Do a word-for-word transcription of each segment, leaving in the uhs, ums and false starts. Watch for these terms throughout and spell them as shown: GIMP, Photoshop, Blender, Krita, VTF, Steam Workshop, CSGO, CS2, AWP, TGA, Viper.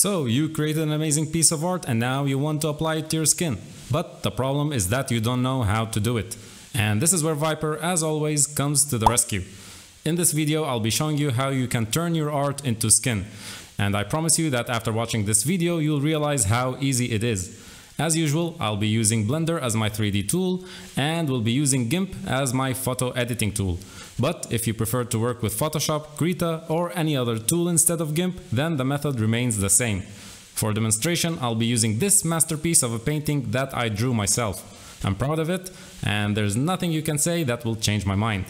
So you created an amazing piece of art and now you want to apply it to your skin. But the problem is that you don't know how to do it. And this is where Viper, as always, comes to the rescue. In this video, I'll be showing you how you can turn your art into skin. And I promise you that after watching this video, you'll realize how easy it is. As usual, I'll be using Blender as my three D tool and will be using GIMP as my photo editing tool. But if you prefer to work with Photoshop, Krita or any other tool instead of GIMP, then the method remains the same. For demonstration, I'll be using this masterpiece of a painting that I drew myself. I'm proud of it and there's nothing you can say that will change my mind.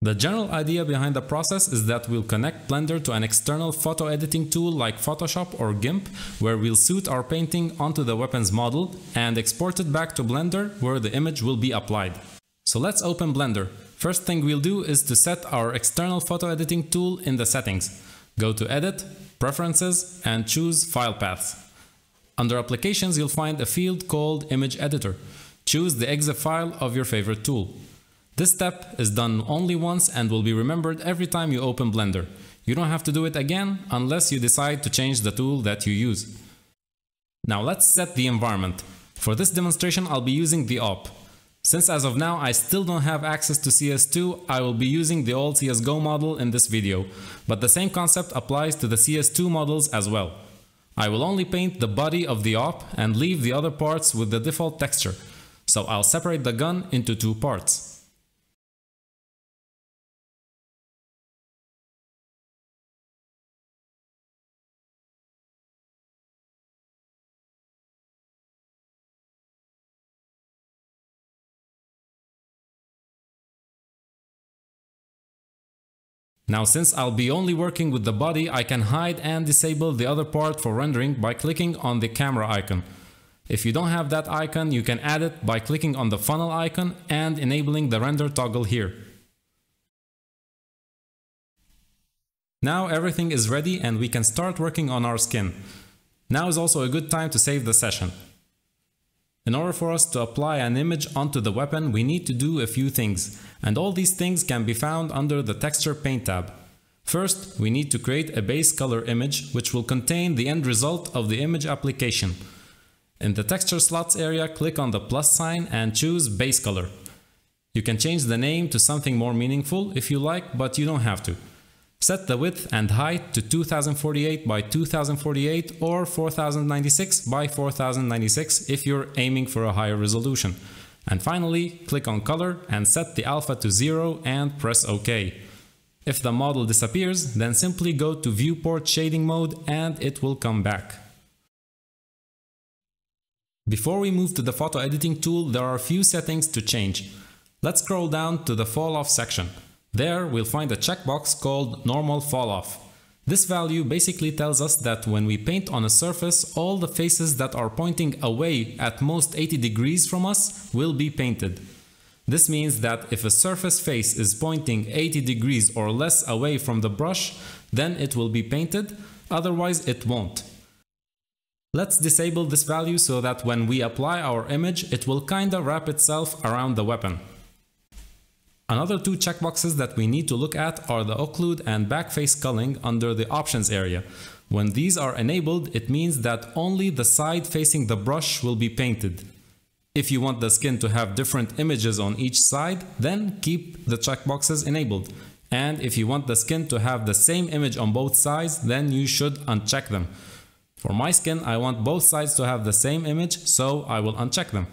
The general idea behind the process is that we'll connect Blender to an external photo editing tool like Photoshop or GIMP, where we'll suit our painting onto the weapons model and export it back to Blender where the image will be applied. So let's open Blender. First thing we'll do is to set our external photo editing tool in the settings. Go to Edit, Preferences and choose File Paths. Under Applications you'll find a field called Image Editor. Choose the .exe file of your favorite tool. This step is done only once and will be remembered every time you open Blender. You don't have to do it again unless you decide to change the tool that you use. Now let's set the environment. For this demonstration I'll be using the A W P. Since as of now I still don't have access to C S two, I will be using the old C S G O model in this video, but the same concept applies to the C S two models as well. I will only paint the body of the A W P and leave the other parts with the default texture. So I'll separate the gun into two parts. Now since I'll be only working with the body, I can hide and disable the other part for rendering by clicking on the camera icon. If you don't have that icon, you can add it by clicking on the funnel icon and enabling the render toggle here. Now everything is ready and we can start working on our skin. Now is also a good time to save the session. In order for us to apply an image onto the weapon, we need to do a few things, and all these things can be found under the Texture Paint tab. First, we need to create a base color image, which will contain the end result of the image application. In the Texture Slots area, click on the plus sign and choose Base Color. You can change the name to something more meaningful if you like, but you don't have to. Set the width and height to two thousand forty-eight by two thousand forty-eight or four thousand ninety-six by four thousand ninety-six if you're aiming for a higher resolution. And finally, click on color and set the alpha to zero and press OK. If the model disappears, then simply go to viewport shading mode and it will come back. Before we move to the photo editing tool, there are a few settings to change. Let's scroll down to the fall off section. There, we'll find a checkbox called Normal Falloff. This value basically tells us that when we paint on a surface, all the faces that are pointing away at most eighty degrees from us will be painted. This means that if a surface face is pointing eighty degrees or less away from the brush, then it will be painted, otherwise it won't. Let's disable this value so that when we apply our image, it will kinda wrap itself around the weapon. Another two checkboxes that we need to look at are the occlude and backface culling under the options area. When these are enabled, it means that only the side facing the brush will be painted. If you want the skin to have different images on each side, then keep the checkboxes enabled. And if you want the skin to have the same image on both sides, then you should uncheck them. For my skin, I want both sides to have the same image, so I will uncheck them.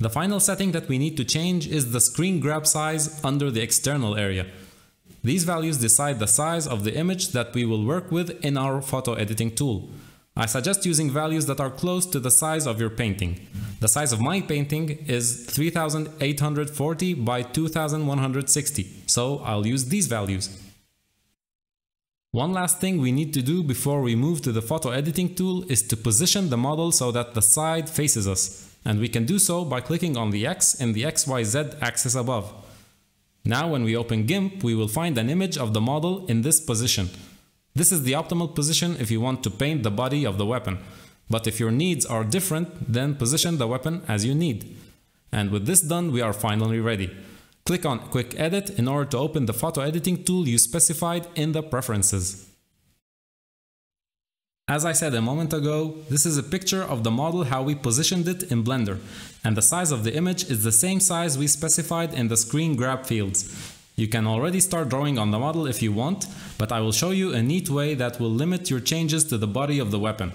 The final setting that we need to change is the screen grab size under the external area. These values decide the size of the image that we will work with in our photo editing tool. I suggest using values that are close to the size of your painting. The size of my painting is three thousand eight hundred forty by two thousand one hundred sixty, so I'll use these values. One last thing we need to do before we move to the photo editing tool is to position the model so that the side faces us. And we can do so by clicking on the X in the X Y Z axis above. Now when we open GIMP, we will find an image of the model in this position. This is the optimal position if you want to paint the body of the weapon. But if your needs are different, then position the weapon as you need. And with this done, we are finally ready. Click on Quick Edit in order to open the photo editing tool you specified in the preferences. As I said a moment ago, this is a picture of the model how we positioned it in Blender, and the size of the image is the same size we specified in the screen grab fields. You can already start drawing on the model if you want, but I will show you a neat way that will limit your changes to the body of the weapon.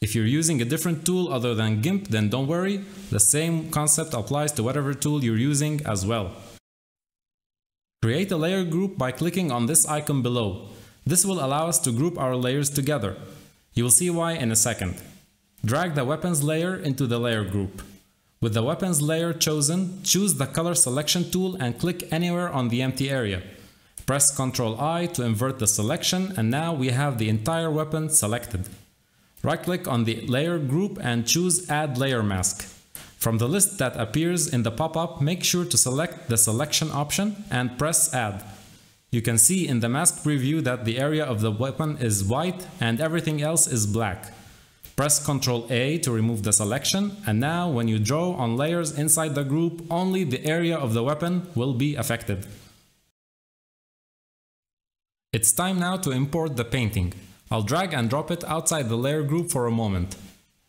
If you're using a different tool other than GIMP, then don't worry, the same concept applies to whatever tool you're using as well. Create a layer group by clicking on this icon below. This will allow us to group our layers together. You will see why in a second. Drag the weapons layer into the layer group. With the weapons layer chosen, choose the color selection tool and click anywhere on the empty area. Press control I to invert the selection, and now we have the entire weapon selected. Right-click on the layer group and choose Add Layer Mask. From the list that appears in the pop-up, make sure to select the selection option and press Add. You can see in the mask preview that the area of the weapon is white and everything else is black. Press control A to remove the selection, and now when you draw on layers inside the group, only the area of the weapon will be affected. It's time now to import the painting. I'll drag and drop it outside the layer group for a moment.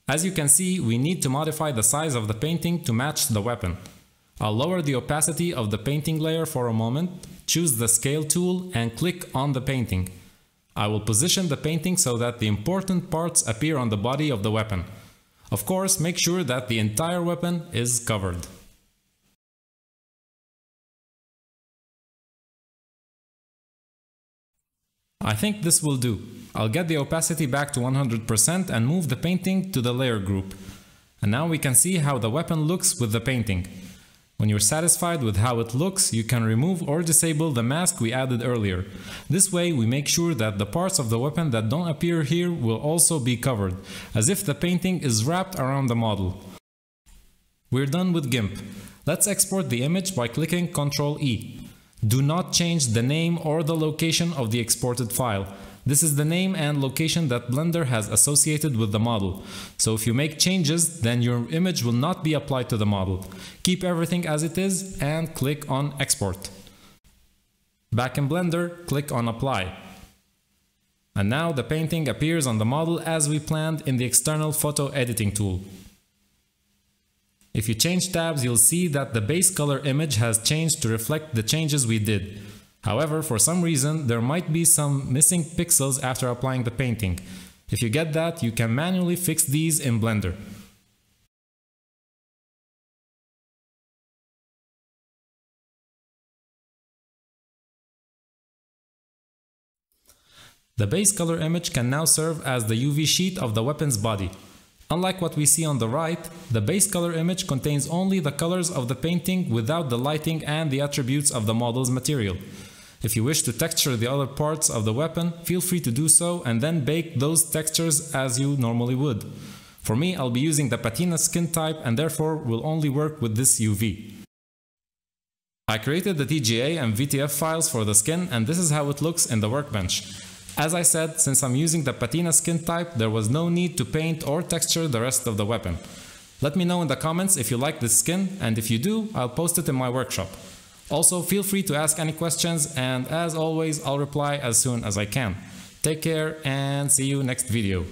As you can see, we need to modify the size of the painting to match the weapon. I'll lower the opacity of the painting layer for a moment. Choose the scale tool and click on the painting. I will position the painting so that the important parts appear on the body of the weapon. Of course, make sure that the entire weapon is covered. I think this will do. I'll get the opacity back to one hundred percent and move the painting to the layer group. And now we can see how the weapon looks with the painting. When you're satisfied with how it looks, you can remove or disable the mask we added earlier. This way we make sure that the parts of the weapon that don't appear here will also be covered, as if the painting is wrapped around the model. We're done with GIMP. Let's export the image by clicking control E. Do not change the name or the location of the exported file. This is the name and location that Blender has associated with the model. So if you make changes, then your image will not be applied to the model. Keep everything as it is and click on Export. Back in Blender, click on Apply. And now the painting appears on the model as we planned in the external photo editing tool. If you change tabs, you'll see that the base color image has changed to reflect the changes we did. However, for some reason, there might be some missing pixels after applying the painting. If you get that, you can manually fix these in Blender. The base color image can now serve as the U V sheet of the weapon's body. Unlike what we see on the right, the base color image contains only the colors of the painting without the lighting and the attributes of the model's material. If you wish to texture the other parts of the weapon, feel free to do so and then bake those textures as you normally would. For me, I'll be using the patina skin type and therefore will only work with this U V. I created the T G A and V T F files for the skin, and this is how it looks in the workbench. As I said, since I'm using the patina skin type, there was no need to paint or texture the rest of the weapon. Let me know in the comments if you like this skin, and if you do, I'll post it in my workshop. Also, feel free to ask any questions, and as always, I'll reply as soon as I can. Take care and see you next video.